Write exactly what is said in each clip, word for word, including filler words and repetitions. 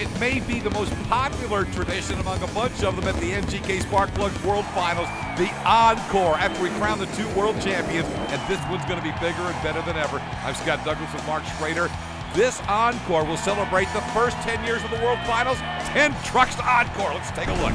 It may be the most popular tradition among a bunch of them at the N G K Spark Plug World Finals, the encore after we crown the two world champions, and this one's going to be bigger and better than ever. I'm Scott Douglas with Mark Schrader. This encore will celebrate the first ten years of the World Finals, ten trucks to encore. Let's take a look.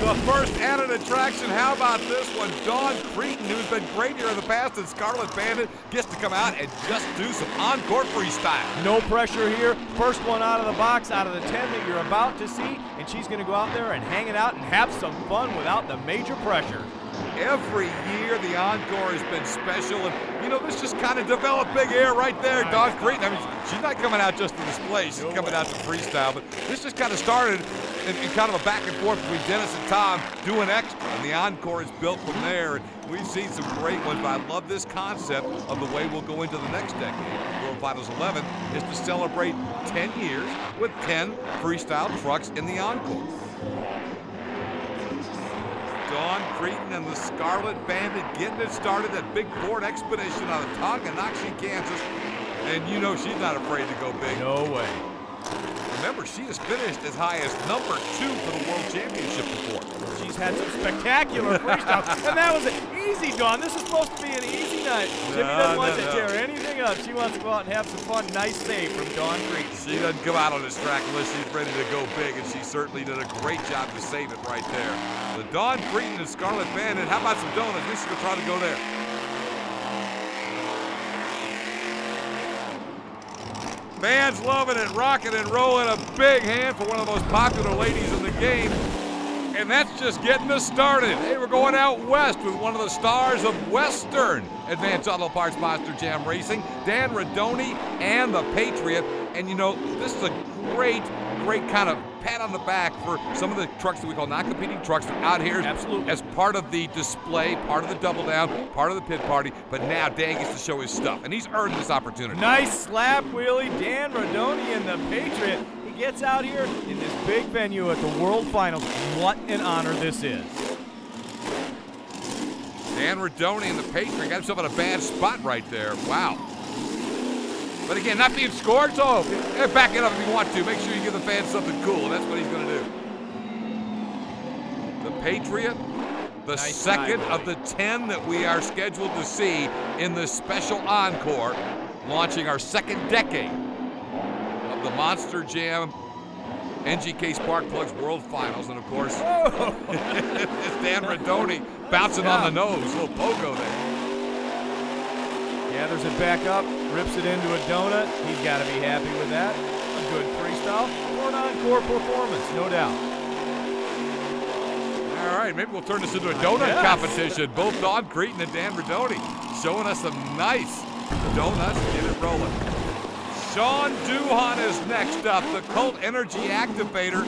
The first added attraction, how about this one? Dawn Creten, who's been great here in the past, and Scarlet Bandit gets to come out and just do some encore freestyle. No pressure here. First one out of the box, out of the ten that you're about to see, and she's going to go out there and hang it out and have some fun without the major pressure. Every year, the encore has been special, and, you know, this just kind of developed big air right there. Dawn Creten, I mean, she's not coming out just to display. She's coming out to freestyle, but this just kind of started in, in kind of a back and forth between Dennis and Tom doing extra, and the encore is built from there. And we've seen some great ones, but I love this concept of the way we'll go into the next decade. World Finals eleven is to celebrate ten years with ten freestyle trucks in the encore. Dawn Creten and the Scarlet Bandit getting it started, that big board expedition out of Tonganoxie, Kansas. And you know she's not afraid to go big. No way. Remember, she has finished as high as number two for the World Championship before. She's had some spectacular freestyles. And that was an easy, Dawn. This is supposed to be an easy night. Jimmy no, doesn't no, want to no. tear anything up. She wants to go out and have some fun. Nice save from Dawn Creten. She doesn't come out on this track unless she's ready to go big, and she certainly did a great job to save it right there. The Dawn Creten and Scarlet Bandit. How about some donuts? This is going to try to go there. Fans loving it, rocking and rolling. A big hand for one of the most popular ladies in the game. And that's just getting us started. Hey, we're going out west with one of the stars of Western Advanced Auto Parts Monster Jam Racing, Dan Rodoni and the Patriot. And, you know, this is a great, great kind of pat on the back for some of the trucks that we call non-competing trucks out here. Absolutely. As part of the display, part of the double down, part of the pit party, but now Dan gets to show his stuff, and he's earned this opportunity. Nice slap wheelie, Dan Rodoni and the Patriot. He gets out here in this big venue at the World Finals. What an honor this is. Dan Rodoni and the Patriot got himself in a bad spot right there. Wow. But again, not being scored, so back it up if you want to. Make sure you give the fans something cool, and that's what he's going to do. The Patriot, the nice second time, of the ten that we are scheduled to see in this special encore, launching our second decade of the Monster Jam N G K Spark Plugs World Finals. And, of course, it's Dan Rodoni bouncing nice on the nose, a little pogo there. Gathers it back up, rips it into a donut. He's got to be happy with that. A good freestyle for an encore performance, no doubt. All right, maybe we'll turn this into a donut competition. Both Dawn Creten and Dan Rodoni showing us some nice donuts. Get it rolling. Sean Duhon is next up, the Cult Energy Activator.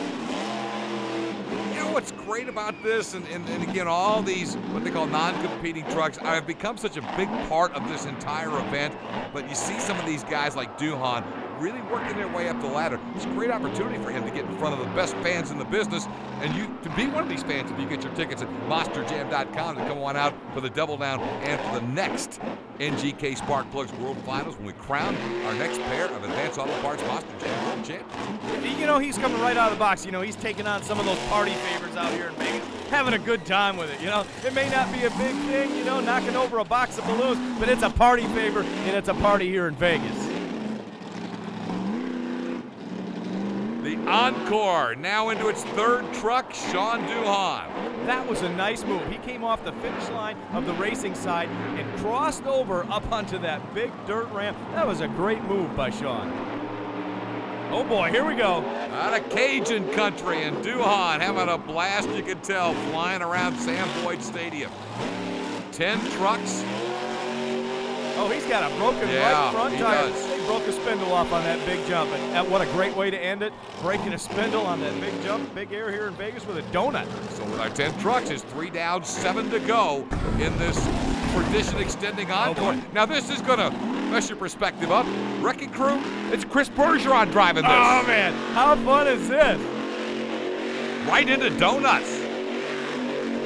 What's great about this, and, and, and again, all these what they call non-competing trucks have become such a big part of this entire event, but you see some of these guys like Duhon really working their way up the ladder. It's a great opportunity for him to get in front of the best fans in the business, and you to be one of these fans if you get your tickets at Monster Jam dot com to come on out for the double down and for the next N G K Spark Plugs World Finals when we crown our next pair of Advanced Auto Parts Monster Jam World Champions. You know, he's coming right out of the box. You know, he's taking on some of those party favors out here in Vegas, having a good time with it. You know, it may not be a big thing, you know, knocking over a box of balloons, but it's a party favor, and it's a party here in Vegas. The encore, now into its third truck, Sean Duhon. That was a nice move. He came off the finish line of the racing side and crossed over up onto that big dirt ramp. That was a great move by Sean. Oh boy, here we go. Out of Cajun country, and Duhon having a blast, you can tell, flying around Sam Boyd Stadium. Ten trucks. Oh, he's got a broken yeah, right front tire. Does. They broke a spindle off on that big jump, and what a great way to end it. Breaking a spindle on that big jump, big air here in Vegas with a donut. So with our ten trucks, it's three down, seven to go in this tradition extending encore. Oh, now this is gonna mess your perspective up. Wrecking Crew, it's Chris Bergeron driving this. Oh man, how fun is this? Right into donuts.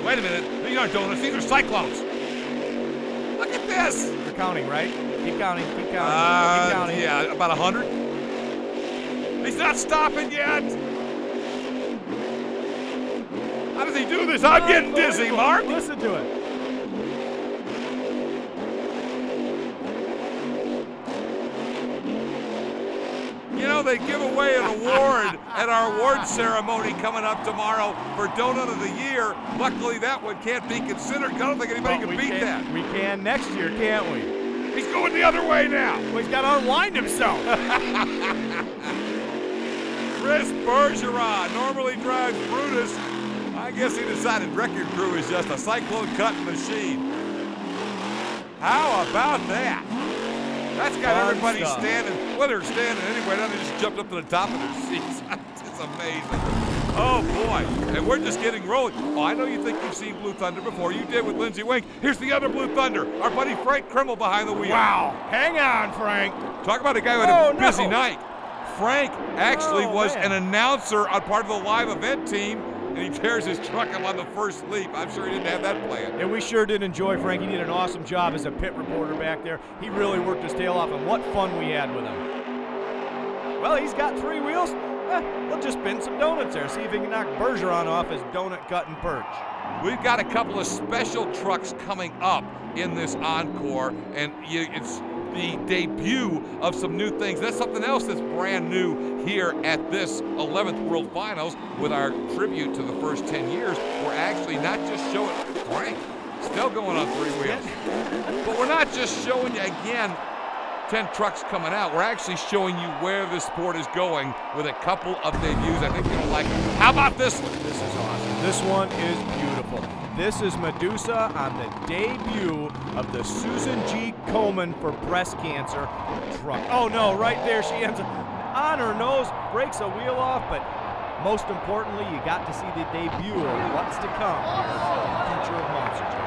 Wait a minute, these aren't donuts, these are cyclones. Look at this. You're counting, right? Keep counting, keep counting, uh, keep counting. Yeah, about a hundred. These He's not stopping yet. How does he do this? I'm getting dizzy, Mark. Listen to it. You know, they give away an award at our award ceremony coming up tomorrow for Donut of the Year. Luckily, that one can't be considered. I don't think anybody well, can beat can, that. We can next year, can't we? He's going the other way now. Well, he's got to unwind himself. Chris Bergeron normally drives Brutus. I guess he decided Wrecking Crew is just a cyclone cut machine. How about that? That's got Fun everybody stuff. standing. Well, they're standing anyway. Now they just jumped up to the top of their seats. It's amazing. Oh, boy. And we're just getting rolling. Oh, I know you think you've seen Blue Thunder before. You did with Lindsey Wink. Here's the other Blue Thunder, our buddy Frank Kreml behind the wheel. Wow. Hang on, Frank. Talk about a guy who had oh, a busy no. night. Frank actually oh, was man. an announcer on part of the live event team, and he tears his truck up on the first leap. I'm sure he didn't have that plan. And we sure did enjoy Frank. He did an awesome job as a pit reporter back there. He really worked his tail off, and what fun we had with him. Well, he's got three wheels. Eh, we'll just spin some donuts there, see if he can knock Bergeron off his donut cut and perch. We've got a couple of special trucks coming up in this encore, and you, it's the debut of some new things. That's something else that's brand new here at this eleventh World Finals with our tribute to the first ten years. We're actually not just showing, Frank, still going on three wheels. But we're not just showing you again ten trucks coming out. We're actually showing you where this sport is going with a couple of debuts. I think you'll like it. How about this one? This is awesome. This one is beautiful. This is Madusa on the debut of the Susan G. Komen for Breast Cancer truck. Oh no, right there she ends up on her nose, breaks a wheel off, but most importantly, you got to see the debut of what's to come in the future of Monster Jam.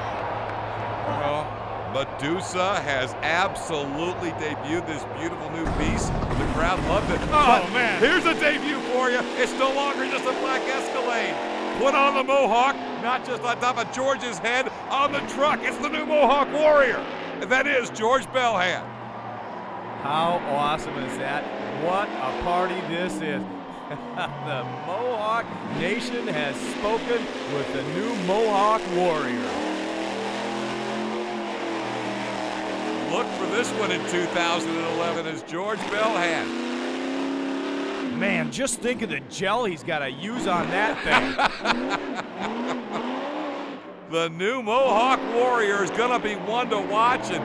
Well, Madusa has absolutely debuted this beautiful new piece. The crowd loved it. Oh but man, here's a debut for you. It's no longer just a black Escalade. Put on the Mohawk, not just on top of George's head, on the truck. It's the new Mohawk Warrior. And that is George Balhan. How awesome is that? What a party this is. The Mohawk Nation has spoken with the new Mohawk Warrior. Look for this one in two thousand eleven as George Balhan. Man, just think of the gel he's got to use on that thing. The new Mohawk Warrior is going to be one to watch, and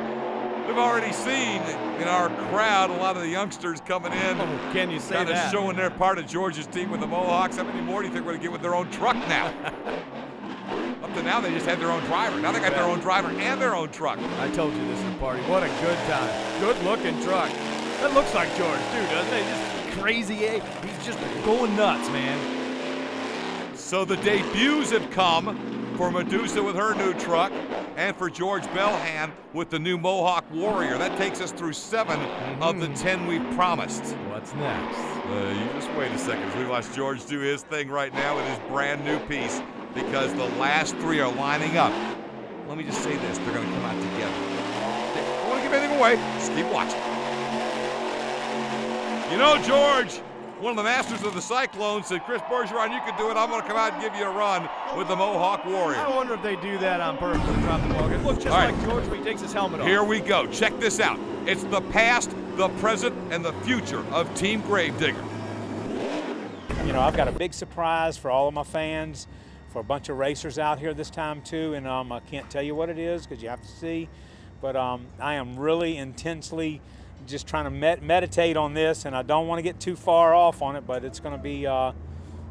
we've already seen in our crowd a lot of the youngsters coming in. Oh, can you say that? Showing they're part of George's team with the Mohawks. How many more do you think we're going to get with their own truck now? Up to now, they just had their own driver. Now they got their own driver and their own truck. I told you this is a party. What a good time. Good-looking truck. That looks like George, too, doesn't it? Just crazy, eh? He's just going nuts, man. So the debuts have come for Madusa with her new truck and for George Balhan with the new Mohawk Warrior. That takes us through seven mm-hmm. of the ten we've promised. What's next? Uh, you just wait a second. We watch George do his thing right now with his brand new piece because the last three are lining up. Let me just say this. They're going to come out together. I don't want to give anything away. Just keep watching. You know, George, one of the masters of the Cyclones said, Chris Bergeron, you can do it. I'm going to come out and give you a run with the Mohawk Warrior. I wonder if they do that on purpose and drop the ball. It looks just All like right. George when he takes his helmet off. Here we go. Check this out. It's the past, the present, and the future of Team Grave Digger. You know, I've got a big surprise for all of my fans, for a bunch of racers out here this time, too. And um, I can't tell you what it is because you have to see. But um, I am really intensely just trying to med meditate on this, and I don't want to get too far off on it, but it's going to be uh,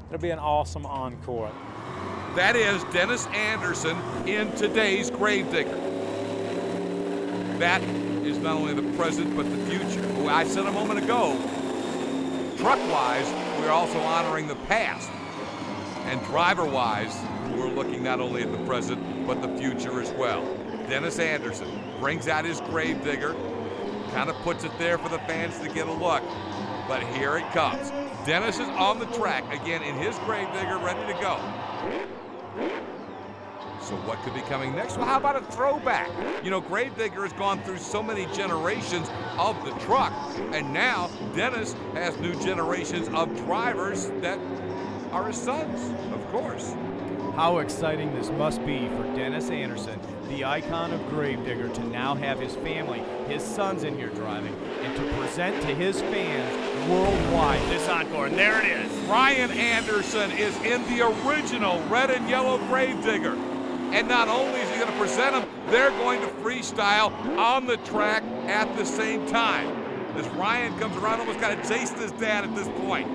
it'll be an awesome encore. That is Dennis Anderson in today's Grave Digger. That is not only the present, but the future. I said a moment ago, truck-wise, we're also honoring the past. And driver-wise, we're looking not only at the present, but the future as well. Dennis Anderson brings out his Grave Digger, kind of puts it there for the fans to get a look, but here it comes. Dennis is on the track again in his Grave Digger, ready to go. So what could be coming next? Well, how about a throwback? You know, Grave Digger has gone through so many generations of the truck, and now Dennis has new generations of drivers that are his sons, of course. How exciting this must be for Dennis Anderson, the icon of Grave Digger, to now have his family, his sons in here driving, and to present to his fans worldwide this encore. And there it is. Ryan Anderson is in the original red and yellow Grave Digger. And not only is he going to present them, they're going to freestyle on the track at the same time. As Ryan comes around, almost got to chase his dad at this point.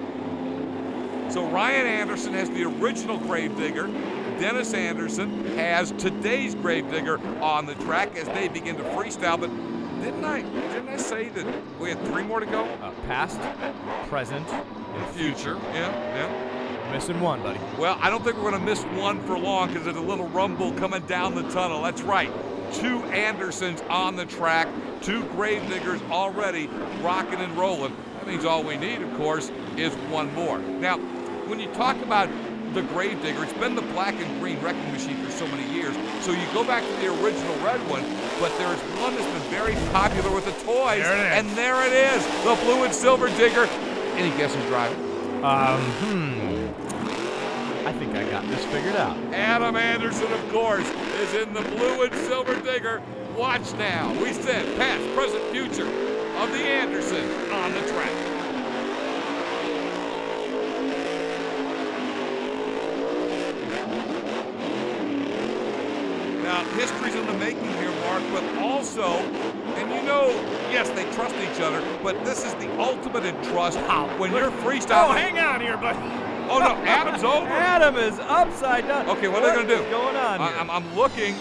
So Ryan Anderson has the original Grave Digger. Dennis Anderson has today's Grave Digger on the track as they begin to freestyle. But didn't I, didn't I say that we had three more to go? Uh, past, present, and future. Yeah, yeah. Missing one, buddy. Well, I don't think we're going to miss one for long because there's a little rumble coming down the tunnel. That's right. Two Andersons on the track, two Grave Diggers already rocking and rolling. That means all we need, of course, is one more. Now, when you talk about the Grave Digger, it's been the black and green wrecking machine for so many years. So you go back to the original red one, but there is one that's been very popular with the toys. There it is. And there it is, the blue and silver Digger. Any guesses, driver? Um, hmm. I think I got this figured out. Adam Anderson, of course, is in the blue and silver Digger. Watch now. We said past, present, future of the Anderson on the track. Now, history's in the making here, Mark, but also, and you know, yes, they trust each other, but this is the ultimate in trust when you're freestyling. Oh, hang on here, buddy. Oh, no, Adam's over. Adam is upside down. Okay, what, what are they going to do? What's going on I, I'm, I'm looking.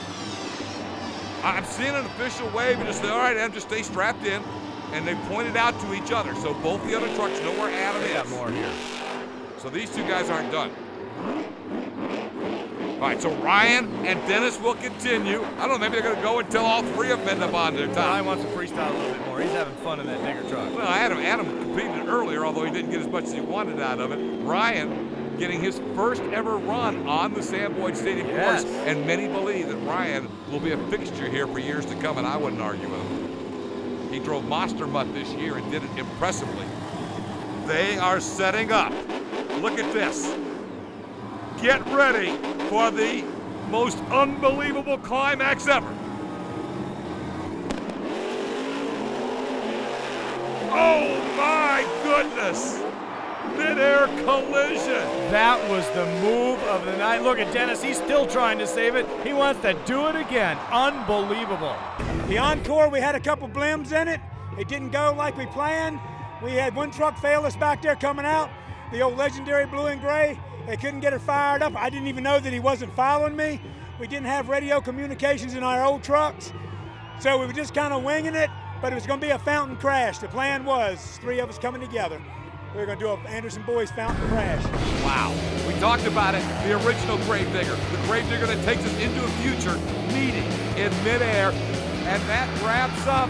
I'm seeing an official wave and just say, all right, Adam, just stay strapped in. And they pointed out to each other. So both the other trucks know where Adam they is. Got more here. So these two guys aren't done. All right, so Ryan and Dennis will continue. I don't know, maybe they're going to go until all three of them end up on their time. Ryan wants to freestyle a little bit more. He's having fun in that digger truck. Well, Adam, Adam competed earlier, although he didn't get as much as he wanted out of it. Ryan getting his first ever run on the Sam Boyd Stadium yes. course, and many believe that Ryan will be a fixture here for years to come, and I wouldn't argue with him. He drove Monster Mutt this year and did it impressively. They are setting up. Look at this. Get ready for the most unbelievable climax ever. Oh my goodness! Mid-air collision. That was the move of the night. Look at Dennis, he's still trying to save it. He wants to do it again. Unbelievable. The encore, we had a couple blims in it. It didn't go like we planned. We had one truck fail us back there coming out. The old legendary blue and gray. They couldn't get it fired up. I didn't even know that he wasn't following me. We didn't have radio communications in our old trucks. So we were just kind of winging it, but it was going to be a fountain crash. The plan was three of us coming together. We were going to do an Anderson Boys fountain crash. Wow. We talked about it. The original Grave Digger. The Grave Digger that takes us into a future meeting in midair. And that wraps up,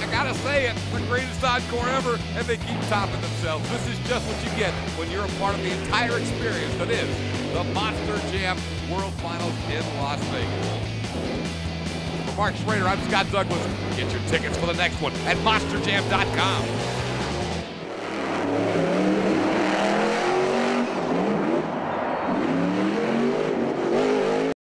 I gotta say it, the greatest encore ever, and they keep topping themselves. This is just what you get when you're a part of the entire experience that is the Monster Jam World Finals in Las Vegas. For Mark Schrader, I'm Scott Douglas. Get your tickets for the next one at Monster Jam dot com.